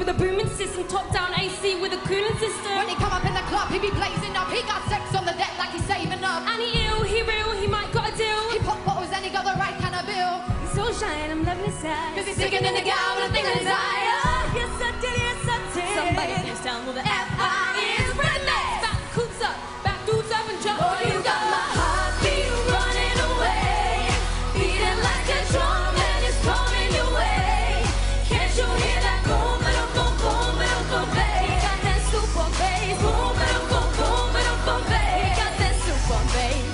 with a booming system, top-down AC with a cooling system. When he come up in the club, he be blazing up. He got sex on the deck like he's saving up. And he ill, he real, he might got a deal. He pop bottles and he got the right kind of bill. He's so shy and I'm loving his sex. Cause he's sticking in the gown with a thing in his eye. Yes I did, yes I did. Somebody goes down with the F.I. is redneck. Back coops up, back dudes up and jump. Oh, you got my heart beat running away. Beating like a drum and it's coming your way. Can't you hear that boom, boom, boom, boom, boom, boom, bass? We got that super bass. Boom, boom, boom, boom, boom, boom, bass. We got that super bass.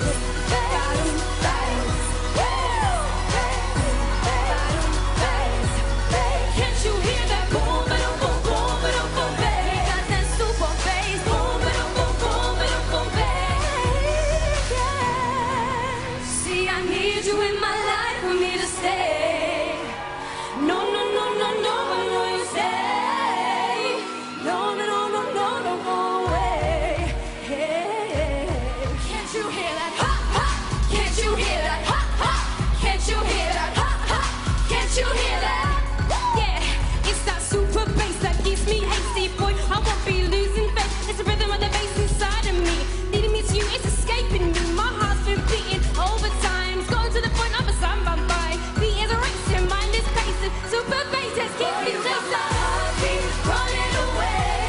Can't you hear that boom, boom, boom, boom, boom, boom, bass? We got that super bass. Boom, boom, boom, boom, boom, boom, bass. See, I need you in my life for me to stay. No, no, no, no, no, no, you stay. No, no, no, no, no, no, no way. Hey. Can't you hear that? Ha, ha. Can't you hear that? Ha, ha. Can't you hear that? Ha, ha. Can't you hear that? Yeah, it's that super bass that gives me hasty, boy. I won't be losing faith. It's the rhythm of the bass inside of me. Leading me to you, it's escaping me. My heart's been beating over time. It's going to the point of a samba. Super bass just keeps me chasing. My heartbeat running away,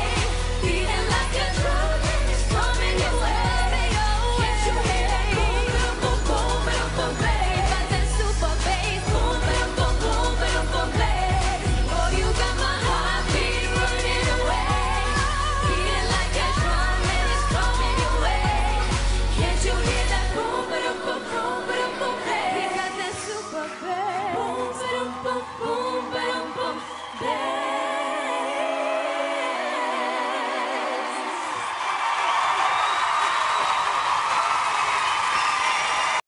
beating like a drum and it's coming your way. Can't you hear that boom, boom, boom, boom, boom, bass? You got that super bass, boom, boom, boom, boom, boom, boom, bass. Oh, you got my heartbeat running away, beating like a drum and it's coming your way. Can't you hear that boom, boom, boom, boom, boom, boom, bass? You got that super bass, boom, boom, boom.